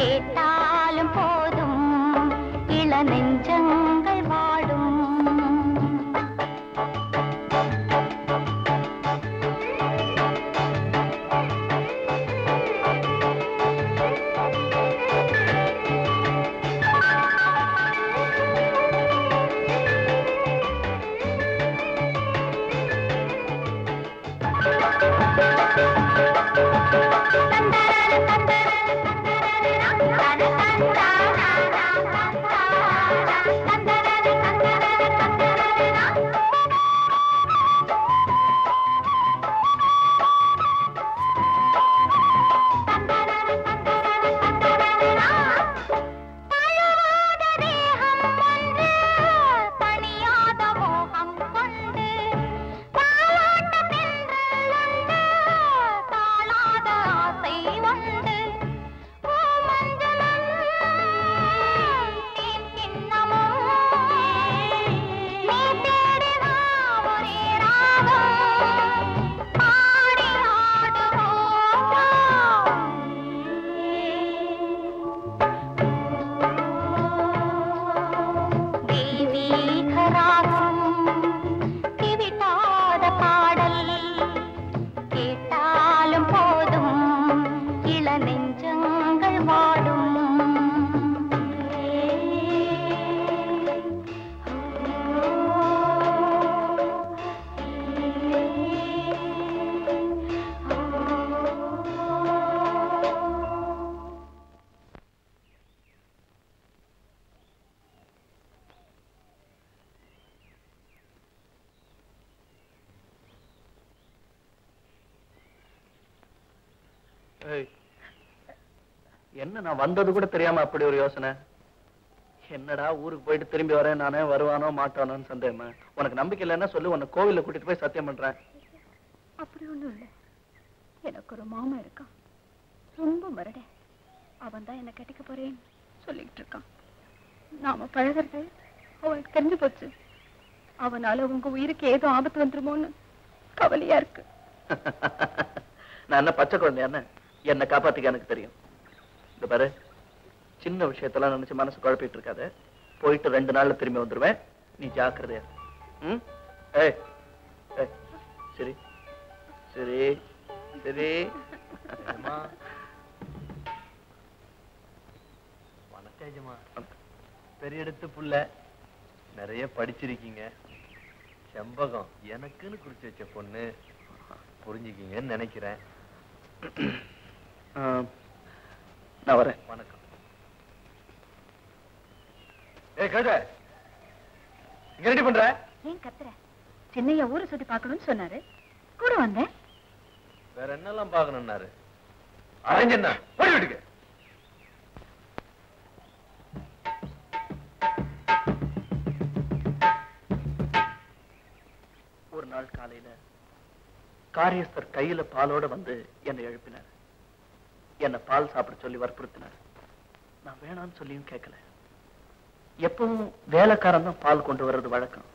கேட்டாலும் போதும் இள நெஞ்சங்கள் வாடும். என்ன நான் வந்தது கூட தெரியாம அப்படி ஒரு யோசனை? என்னடா ஊருக்கு போயிட்டு திரும்பி வரேன், நானே வருவானோ மாட்டானோன்னு சந்தேகமா? உனக்கு நம்பிக்கை இல்லைன்னா சொல்லு, உன்னை கோவில கூட்டிட்டு போய் சத்தியம் பண்றேன். அப்படி ஒண்ணும் இல்லை, எனக்கு ஒரு மாமா இருக்கான், ரொம்ப மரடே. அவன் தான் என்ன கட்டிக்க போறேன் சொல்லிட்டு இருக்கான். நாம பழகிறது அவனுக்கு தெரிஞ்சு போச்சு. அவனால உங்க உயிருக்கு ஏதோ ஆபத்து வந்துருமோன்னு கவலையா இருக்கு. நான் என்ன பச்சை குழந்தையா? என்ன காப்பாத்திக்க எனக்கு தெரியும். இந்த பாரு, சின்ன விஷயத்தெல்லாம் நினைச்சு மனசு குழப்பிட்டு இருக்காது. போயிட்டு 2 நாள்ல திரும்பி வந்துருவேன், நீ ஜாக்கிரதையா. சரி சரி சரி. வணக்கம்மா. பெரிய இடத்து புள்ள, நிறைய படிச்சிருக்கீங்க. செம்பகம் எனக்குன்னு குறிச்சு வச்ச பொண்ணு, புரிஞ்சுக்கீங்கன்னு நினைக்கிறேன். நான் வரேன். வணக்கம். ஏய் கேட்ட, இங்க ரெடி பண்ற? ஏன் கத்துற? சின்னையா ஊரை சுத்தி பார்க்கணும்னு சொன்னாரு, கூட வந்தேன். வேற என்னெல்லாம் பார்க்கணும்னாரு? அரஞ்சண்ணா ஓடி விடுங்க. ஒரு நாள் காலையில காரியஸ்தர் கையில பாலோட வந்து என்னை எழுப்பினார். என்னை பால் சாப்பிட சொல்லி வற்புறுத்தினார். நான் வேணான்னு சொல்லியும் கேட்கல. எப்பவும் வேலைக்காரன் தான் பால் கொண்டு வர்றது வழக்கம்.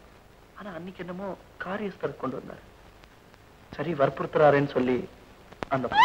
ஆனா அன்னைக்கு என்னமோ காரியஸ்தர் கொண்டு வந்தார். சரி வற்புறுத்துறாருன்னு சொல்லி அந்த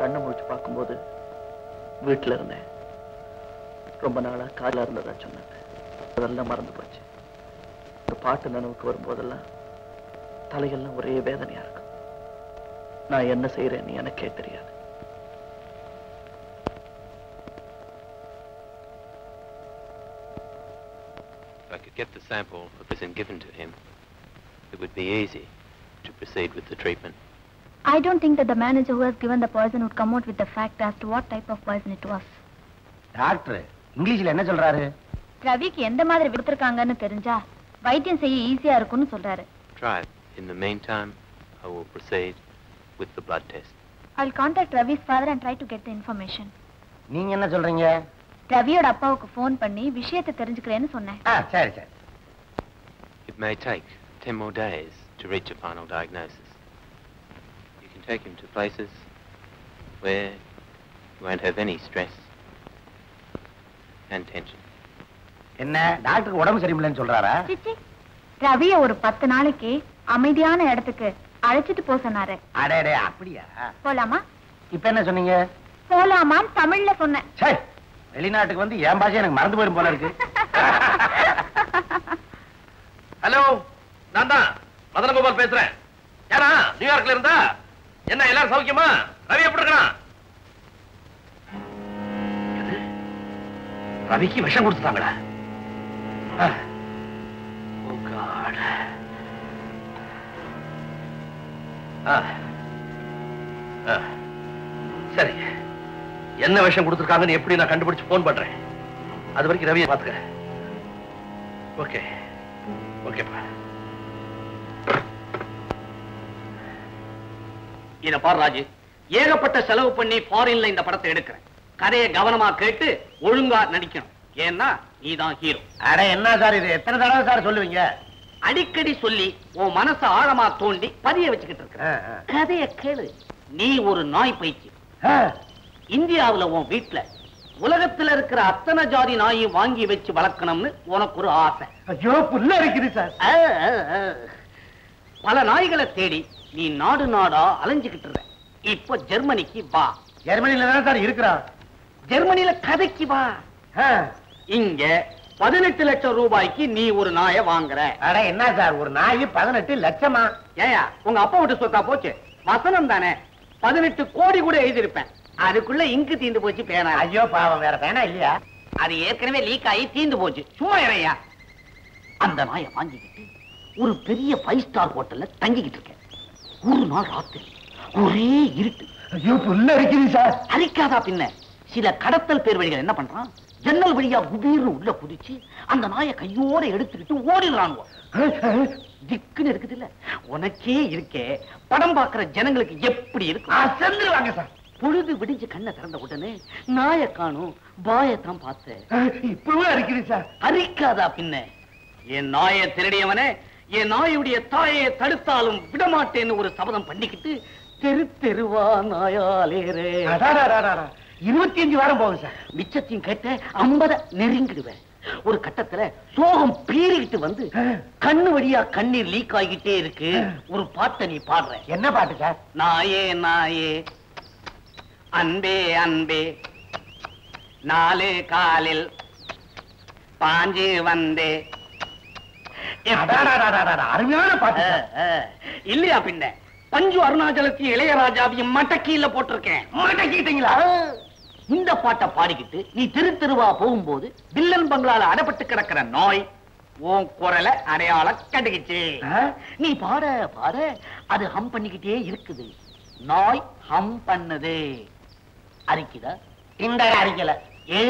கண்ணை முடிச்சு பார்க்கும்போது வீட்டில் இருந்தேன். ரொம்ப நாளாக காலாக இருந்ததா சொன்னாங்க. அதெல்லாம் மறந்து போச்சு. ஒரு பாட்டு நினைவுக்கு வரும்போதெல்லாம் தலையெல்லாம் ஒரே வேதனையாக இருக்கும். நான் என்ன செய்கிறேன்னு எனக்கே தெரியாது. If I could get the sample of this and given to him, it would be easy to proceed with the treatment. I don't think that the manager who has given the poison would come out with the fact as to what type of poison it was. Doctor, Englishல என்ன சொல்றாரு? ரவிக்கு எந்த மாதிரி விடுத்துறாங்கன்னு தெரிஞ்சா வைத்தியம் செய்ய ஈஸியா இருக்கும்னு சொல்றாரு. Try. In the meantime, I will proceed with the blood test. I'll contact Ravi's father and try to get the information. நீங்க என்ன சொல்றீங்க? ரவியோட அப்பாவுக்கு ஃபோன் பண்ணி விஷயத்தை தெரிஞ்சுக்கிறேன்னு சொன்னேன். சரி சரி. It may take 10 more days to reach a final diagnosis. Take him to places where you won't have any stress and tension. என்ன டாக்டருக்கு உடம்பு சரியில்லைன்னு சொல்றாரா? சிச்சி, ரவிய ஒரு 10 நாளைக்கு அமைதியான இடத்துக்கு அழைச்சிட்டு போ சொன்னாரு. அடடே, அப்படியா? போலாமா? இப்ப என்ன சொன்னீங்க? போலாமா தமிழ்ல சொன்னேன். சே, வெளிநாட்டுக்கு வந்து ஏன் பாஷை எனக்கு மறந்து போயிடும் போல இருக்கு. ஹலோ, நான் தான் மதனகோபால் பேசுறேன். யாரா நியூயார்க்ல இருந்தா? என்ன எல்லாரும் சௌக்கியமா? ரவி எப்படி இருக்கான்? ரவிக்கு விஷம் கொடுத்துட்டாங்களா? சரி, என்ன விஷம் கொடுத்துருக்காங்கன்னு எப்படி நான் கண்டுபிடிச்சு போன் பண்றேன். அது வரைக்கும் ரவியை பாத்துக்கிறேன். ஓகே ஓகேப்பா. இதை பார் ராஜு, ஏகப்பட்ட செலவு பண்ணி ஃபாரின்ல இந்த படத்தை எடுக்கிறேன். கதையை கவனமா கேட்டு ஒழுங்கா நடிக்கணும். ஏன்னா நீ தான் ஹீரோ. அட என்ன சார் இது, எத்தனை தடவை சார் சொல்லுவீங்க? அடிக்கடி சொல்லி உன் மனசை ஆழமா தோண்டி பதிய வச்சுக்கிட்டு இருக்க. கதையை கேளு. நீ ஒரு நாய் பைத்தியம். இந்தியாவில் உன் வீட்டுல உலகத்துல இருக்கிற அத்தனை ஜாதி நாயை வாங்கி வச்சு வளர்க்கணும்னு உனக்கு ஒரு ஆசை. பல நாய்களை தேடி நீ நாடு நாடா அலைஞ்சுக்கிட்டு இருக்க. இப்ப ஜெர்மனிக்கு வா. ஜெர்மனில தான் சார் இருக்கறா. ஜெர்மனில கதைக்கு வா. இங்க 18 லட்சம் ரூபாய்க்கு நீ ஒரு நாயை வாங்குற. அட என்ன சார், ஒரு நாய் 18 லட்சமா? ஏயா, உங்க அப்பா விட்டு சொத்தா போச்சு. வசனம் தானே. 18 கோடி கூட எழுதிருப்பேன். அதுக்குள்ள இங்கு தீந்து போச்சு பேனா. ஐயோ பாவம், வேற பேனா இல்லையா? அது ஏற்கனவே லீக் ஆகி தீந்து போச்சு. சும்மா இறையா. அந்த நாயை வாங்கிக்கிட்டு ஒரு பெரிய 5 ஸ்டார் ஹோட்டல்ல தங்கிக்கிட்டு இருக்கேன். ஒரு நாள் ராத்திரி ஒரே இருட்டு. அரிக்காதா பின்ன? சில கடத்தல் பேர் வழிகள் என்ன பண்றான், ஜன்னல் வழியா குபீர்னு உள்ள குதிச்சு அந்த நாயை கையோட எடுத்துக்கிட்டு ஓடிடுறான். திக்குன்னு இருக்குது இல்ல? உனக்கே இருக்கே, படம் பாக்குற ஜனங்களுக்கு எப்படி இருக்கு? பொழுது விடிஞ்சு கண்ணை திறந்த உடனே நாயை காணும், பாயத்தான் பார்த்தேன். இப்பவே அரிக்குது சார். அரிக்காதா பின்ன? என் நாயை திருடியவனே, என் நாயுடைய தாயை தடுத்தாலும் விடமாட்டேன்னு ஒரு சபதம் பண்ணிக்கிட்டு தெரு தெருவா நாயாலேரே. 25 வாரம் போகும் சார். மிச்சத்தையும் கேட்ட 50 நெருங்கிடுவேன். ஒரு கட்டத்துல சோகம் பீறிக்கிட்டு வந்து கண்ணு வழியா கண்ணீர் லீக் ஆகிட்டே இருக்கு. ஒரு பாட்டை நீ பாடுற. என்ன பாட்டு சார்? நாயே நாயே அன்பே அன்பே நாலே காலில் பாஞ்சு வந்தே. அருமையான பாட்டு இல்லையா? பின்ன பஞ்சு அருணாச்சலத்து இளையராஜாவையும் மடக்கியில போட்டிருக்கேன். மடக்கிட்டீங்களா? இந்த பாட்டை பாடிக்கிட்டு நீ தெரு தெருவா போகும்போது வில்லன் பங்களால அடப்பட்டு கிடக்கிற நாய் உன் குரலை அடையாளம் கண்டுக்கிச்சு. நீ பாட பாட அது ஹம் பண்ணிக்கிட்டே இருக்குது. நாய் ஹம் பண்ணுது. அரிக்குதா? இந்த அரிக்கல. ஏ,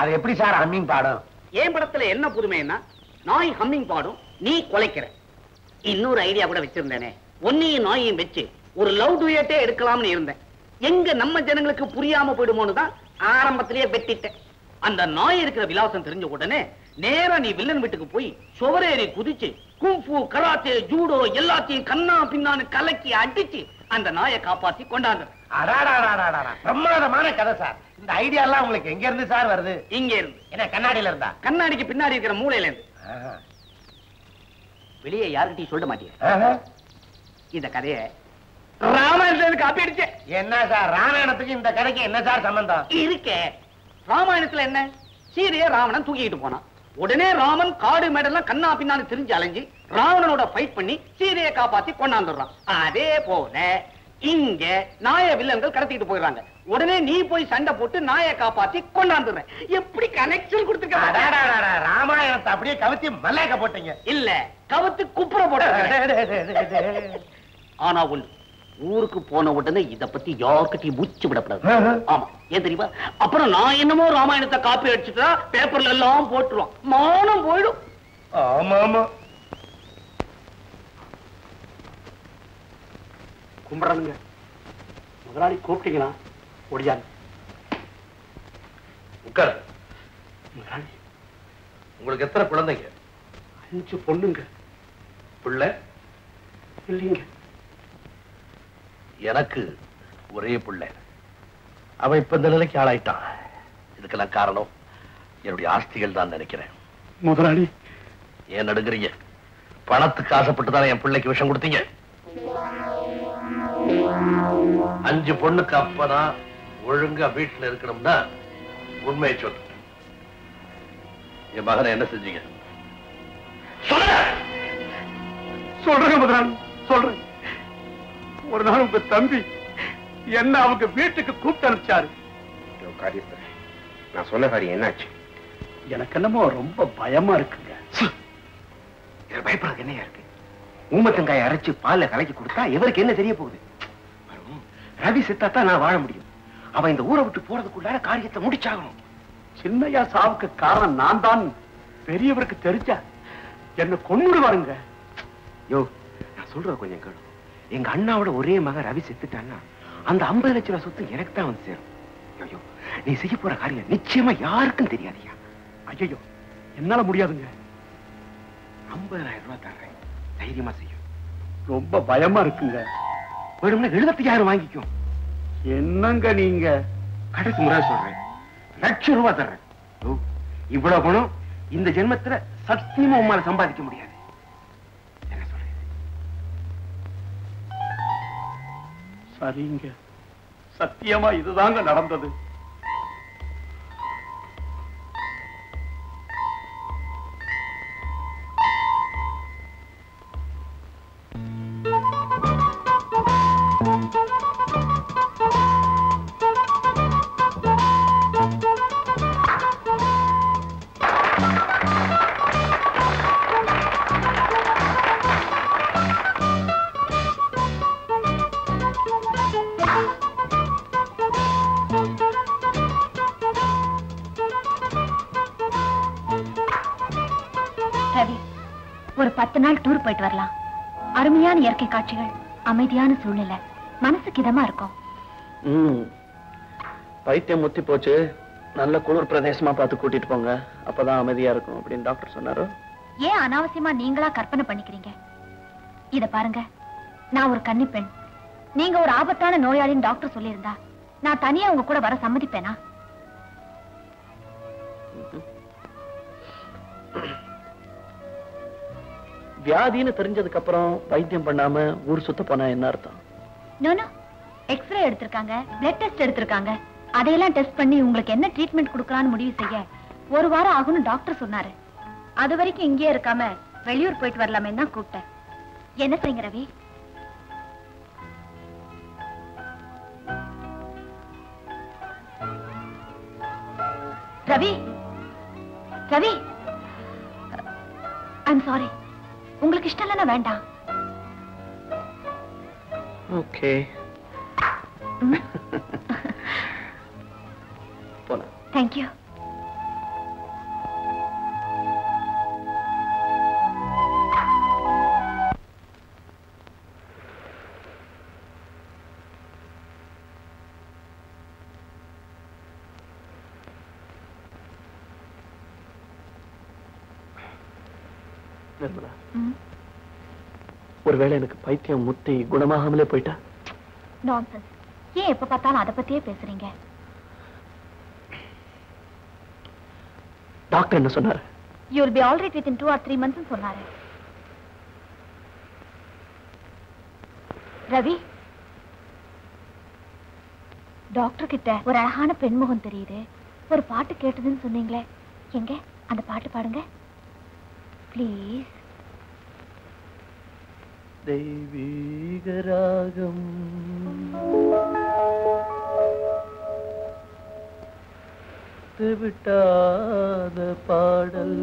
அது எப்படி சார் ஹம்மிங் பாடும்? ஏன் படத்துல என்ன புதுமைன்னா நாய் ஹம்மிங் பாடும், நீ கொலைக்கிற. இன்னொரு ஐடியா கூட வச்சிருந்தேனே. ஒன்னையும் நாயையும் வச்சு ஒரு லவ் டூயட்டே எடுக்கலாம்னு இருந்தேன். எங்க நம்ம ஜனங்களுக்கு புரியாம போயிடுமோன்னு தான் ஆரம்பத்திலேயே வெட்டிட்டேன். அந்த நாய் இருக்கிற விலாசம் தெரிஞ்ச உடனே நேரா நீ வில்லன் வீட்டுக்கு போய் சுவரேறி குதிச்சு குங்ஃபூ, கராத்தே, ஜூடோ எல்லாத்தையும் கண்ணா பின்னான்னு கலக்கி அடிச்சு அந்த நாயை காப்பாத்தி கொண்டாந்து. பிரம்மாதமான கதை சார். இந்த ஐடியா எல்லாம் உங்களுக்கு எங்க இருந்து சார் வருது? இங்க இருந்து. ஏன்னா கண்ணாடியில இருந்தா? கண்ணாடிக்கு பின்னாடி இருக்கிற மூலையில இருந்து. வெளியே யாருக்கிட்டையும் சொல்ல மாட்டேன். இந்த கதையை ராமாயணத்துல காப்பி அடிச்சு. என்ன சார் ராமாயணத்துக்கு இந்த கதைக்கு என்ன சார் சம்பந்தம் இருக்கு? ராமாயணத்துல என்ன, சீதையை ராவணன் தூக்கிட்டு போனான். உடனே ராமன் காடு மேடெல்லாம் கண்ணா பின்னான்னு தெரிஞ்சு அலைஞ்சி ராவணனோட ஃபைட் பண்ணி சீதையை காப்பாத்தி கொண்டாந்துடுறான். அதே போல இங்க நாய வில்லன்கள் கடத்திட்டு போயிடுறாங்க. உடனே நீ போய் சண்டை போட்டு நாயை காப்பாத்தி கொண்டாந்துடுற. எப்படி கனெக்ஷன் கொடுத்துருக்க? ராமாயணத்தை அப்படியே கவுத்தி மல்லைக்க போட்டீங்க. இல்ல கவுத்து குப்புற போட்ட. ஆனா ஒண்ணு, ஊருக்கு போன உடனே இத பத்தி யார்கிட்டையும் மூச்சு விடப்படாது. ஆமா, ஏன் தெரியுமா? அப்புறம் நான் என்னமோ ராமாயணத்தை காப்பி அடிச்சுட்டா பேப்பர்ல எல்லாம் போட்டுருவான், மானம் போயிடும். ஆமா ஆமா. கும்பிடணுங்க முதலாளி, கூப்பிட்டீங்களா? ஒடியாது உட்கார். முதலாளி, உங்களுக்கு எத்தனை குழந்தைங்க? 5 பொண்ணுங்க. பிள்ளை இல்லைங்க. எனக்கு ஒரே பிள்ளை. அவன் இப்ப இந்த நிலைக்கு ஆளாயிட்டான். இதுக்கெல்லாம் காரணம் என்னுடைய ஆஸ்திகள் தான் நினைக்கிறேன். முதலாளி ஏன் நடுங்குறீங்க? பணத்துக்கு ஆசைப்பட்டு தானே என் பிள்ளைக்கு விஷம் கொடுத்தீங்க. 5 பொண்ணுக்கு அப்பனா ஒழுங்கா வீட்டுல இருக்கணும்னா உண்மையை சொல்லு. என் மகனை என்ன செஞ்சீங்க? சொல்றேன் முதலாளி, சொல்றேன். ஒரு நாள் உங்க தம்பி என்ன அவங்க வீட்டுக்கு கூப்பிட்டு அனுப்பிச்சாரு. நான் சொன்ன காரியம் என்னாச்சு? எனக்கு என்னமோ ரொம்ப பயமா இருக்குங்க. பயப்படுறது என்னையா இருக்கு? ஊமத்தங்காய் அரைச்சு பால்ல கலக்கி கொடுத்தா இவருக்கு என்ன தெரிய போகுது? ரவி செத்தாத்தான் நான் வாழ முடியும். அவன் இந்த ஊரை விட்டு போறதுக்குள்ளார காரியத்தை முடிச்சாகணும். சின்னையா சாவுக்கு காரணம் நான் தான் பெரியவருக்கு தெரிஞ்சா என்ன கொன்னுடுவாருங்க. யோ, நான் சொல்ற கொஞ்சம் கேளு. எங்க அண்ணாவோட ஒரே மகன் ரவி செத்துட்டான்னா அந்த 50 லட்சம் சொத்து எனக்கு தான் வந்து சேரும். ஐயோ, நீ செய்ய போற காரியம் நிச்சயமா யாருக்கும் தெரியாதியா? ஐயோ, என்னால முடியாதுங்க. 50,000 ரூபாய் தர்றேன், தைரியமா செய்யும். ரொம்ப பயமா இருக்குங்க. வேணும்னா 70,000 வாங்கிக்கும். என்னங்க நீங்க? கடைசி முறை சொல்றேன், 1,00,000 ரூபாய் தர்றேன். இவ்வளவு பணம் இந்த ஜென்மத்துல சத்தியமா உமால சம்பாதிக்க முடியாது. சரிங்க, சத்தியமா இதுதாங்க நடந்தது. போயிட்டு வரலாம். அருமையான இயற்கை காட்சிகள், அமைதியான சூழ்நிலை, மனசுக்கு இதமா இருக்கும். பைத்தியம் முத்தி போச்சு. நல்ல குளிர் பிரதேசமா பார்த்து கூட்டிட்டு போங்க, அப்பதான் அமைதியா இருக்கும் அப்படின்னு டாக்டர் சொன்னாரு. ஏன் அனாவசியமா நீங்களா கற்பனை பண்ணிக்கிறீங்க? இத பாருங்க, நான் ஒரு கன்னி பெண், நீங்க ஒரு ஆபத்தான நோயாளின்னு டாக்டர் சொல்லியிருந்தா நான் தனியா உங்க கூட வர சம்மதிப்பேனா? வியாதின்னு தெரிஞ்சதுக்கு அப்புறம் வைத்தியம் பண்ணாம ஊர் சுத்த போனா என்ன அர்த்தம்? எக்ஸ்ரே எடுத்திருக்காங்க, பிளட் டெஸ்ட் எடுத்திருக்காங்க, அதையெல்லாம் டெஸ்ட் பண்ணி உங்களுக்கு என்ன ட்ரீட்மெண்ட் கொடுக்கலாம்னு முடிவு செய்ய 1 வாரம் ஆகும்னு டாக்டர் சொன்னாரு. அது வரைக்கும் இங்கேயே இருக்காம வெளியூர் போயிட்டு வரலாமே தான் கூப்பிட்டேன். என்ன செய்யுங்க ரவி? Ravi, Ravi, I'm sorry. உங்களுக்கு இஷ்டம் இல்லைன்னா வேண்டாம். ஓகே, போலாம். தேங்க்யூ. ஒருவேளை எனக்கு பைத்தியம் முத்தி குணமாகாமலே போயிட்டா? நான்சென்ஸ். ஏன் எப்ப பார்த்தாலும் அத பத்தியே பேசுறீங்க? டாக்டர் என்ன சொன்னாரு? you will be all right within 2 or 3 months ன்னு சொன்னாரு. ரவி, டாக்டர் கிட்ட ஒரு அழகான பெண்முகம் தெரியுது, ஒரு பாட்டு கேட்டதுன்னு சொன்னீங்களே, எங்க அந்த பாட்டு பாடுங்க பிளீஸ். தெய்வீக ராகம் விட்டாத பாடல்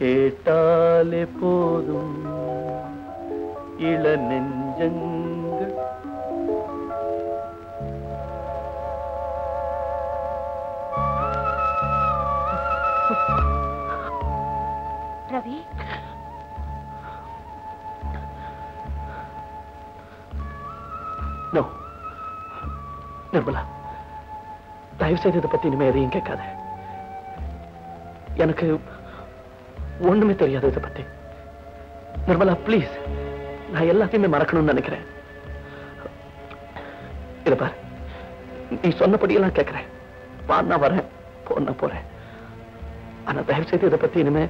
கேட்டாலே போதும் இள நெஞ்சங்கள் ரவி. நோ நிர்மலா, தயவு செய்து இதை பத்தி இனிமே எதையும் கேட்காத. எனக்கு ஒண்ணுமே தெரியாது இதை பத்தி. நிர்மலா பிளீஸ், நான் எல்லாத்தையுமே மறக்கணும்னு நினைக்கிறேன். இத பாரு, நீ சொன்னபடியெல்லாம் கேட்கிறேன், வான்னா வரேன், போனா போறேன், ஆனா தயவு செய்து இதை பத்தி இனிமே